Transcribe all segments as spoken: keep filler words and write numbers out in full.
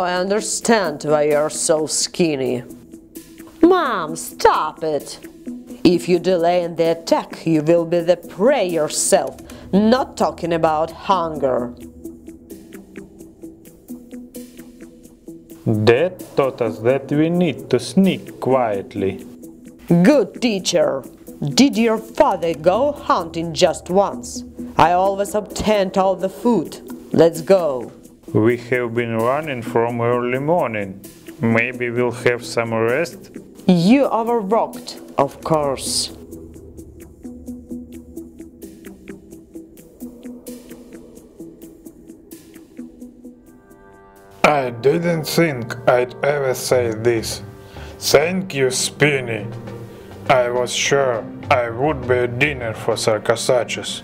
Now I understand why you're so skinny. Mom, stop it! If you delay in the attack, you will be the prey yourself, not talking about hunger. Dad taught us that we need to sneak quietly. Good teacher! Did your father go hunting just once? I always obtained all the food. Let's go. We have been running from early morning. Maybe we'll have some rest? You overworked, of course. I didn't think I'd ever say this. Thank you, Spinny. I was sure I would be a dinner for sarcosuchus.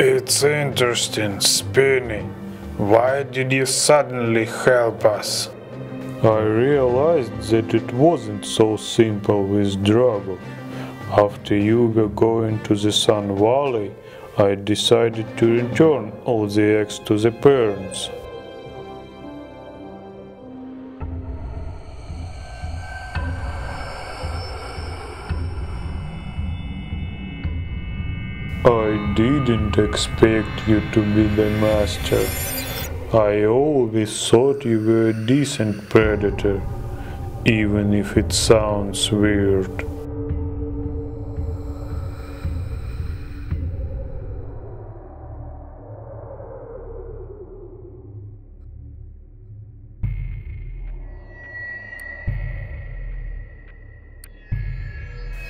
It's interesting, Spinny. Why did you suddenly help us? I realized that it wasn't so simple with Drago. After you were going to the Sun Valley, I decided to return all the eggs to the parents. I didn't expect you to be the master. I always thought you were a decent predator, even if it sounds weird.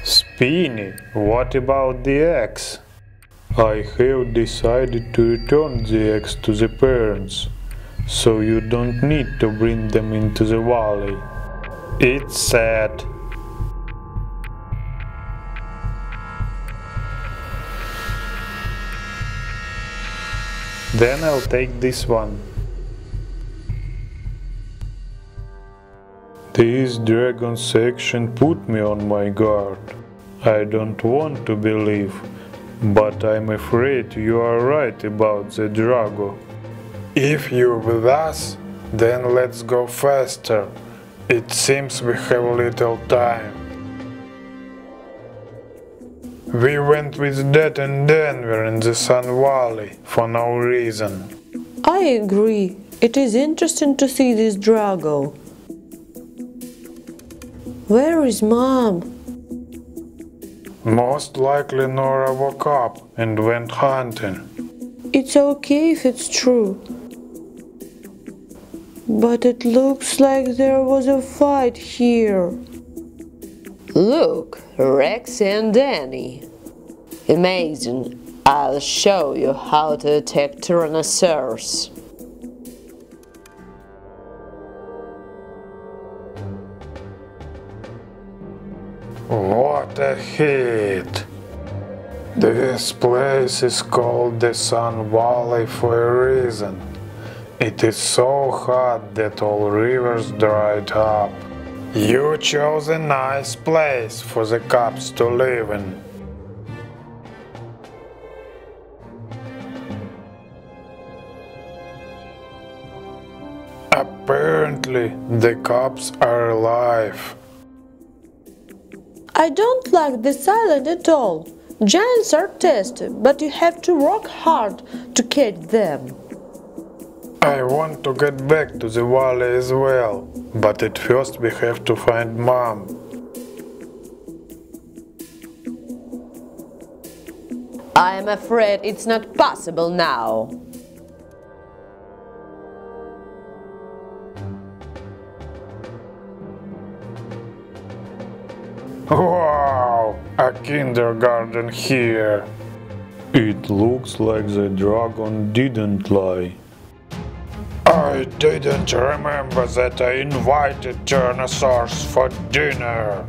Spinny, what about the eggs? I have decided to return the eggs to the parents, so you don't need to bring them into the valley. It's sad. Then I'll take this one. This dragon section put me on my guard. I don't want to believe, but I'm afraid you are right about the Drago. If you're with us, then let's go faster. It seems we have little time. We went with Dad and Denver in the Sun Valley for no reason. I agree. It is interesting to see this Drago. Where is Mom? Most likely Nora woke up and went hunting. It's okay if it's true. But it looks like there was a fight here. Look, Rexy and Danny. Amazing. I'll show you how to attack Tyrannosaurus. What a hit! This place is called the Sun Valley for a reason. It is so hot that all rivers dried up. You chose a nice place for the cubs to live in. Apparently, the cubs are alive. I don't like this island at all. Giants are tasty, but you have to work hard to catch them. I want to get back to the valley as well, but at first we have to find Mom. I am afraid it's not possible now. Wow, a kindergarten here. It looks like the dragon didn't lie. I didn't remember that I invited Tyrannosaurus for dinner.